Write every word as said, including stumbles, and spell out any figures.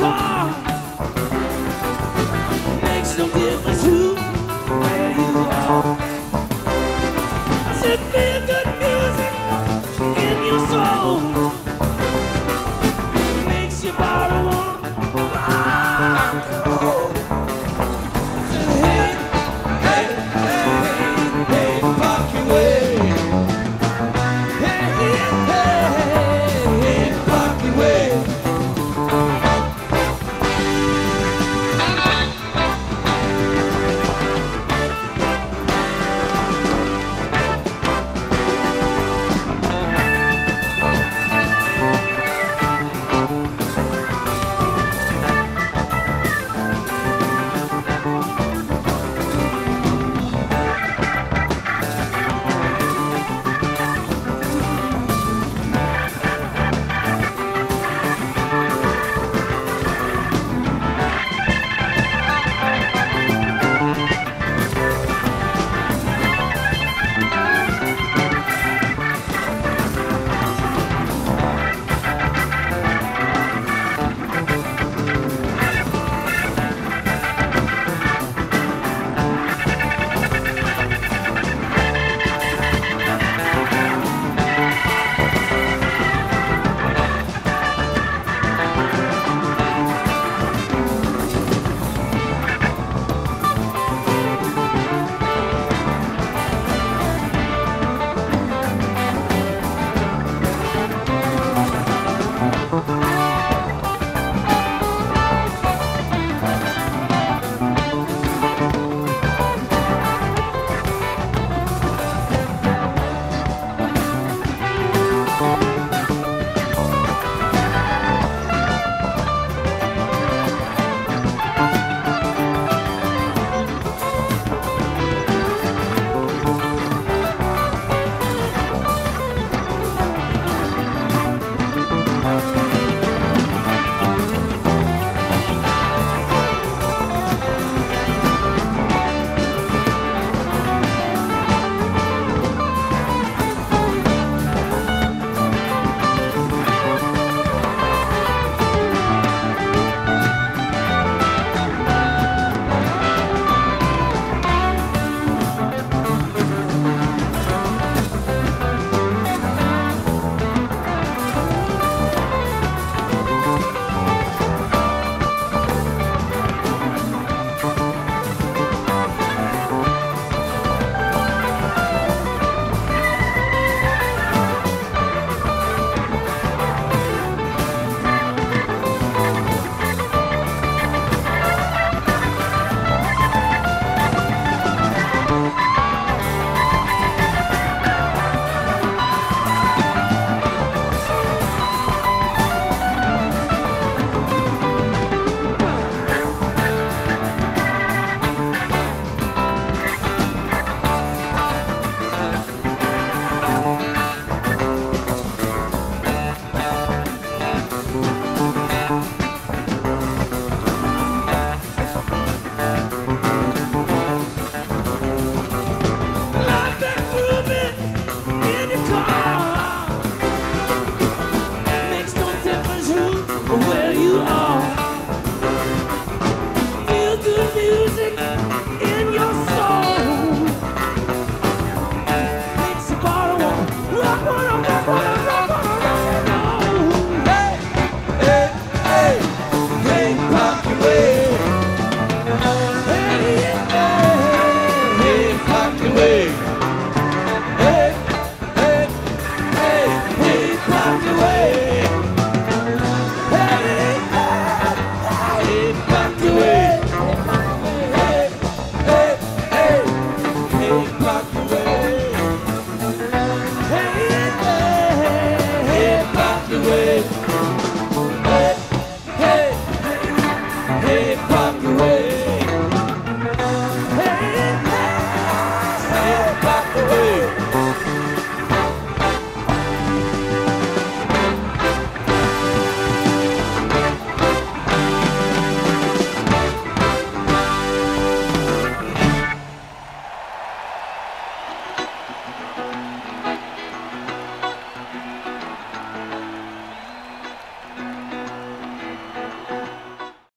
time.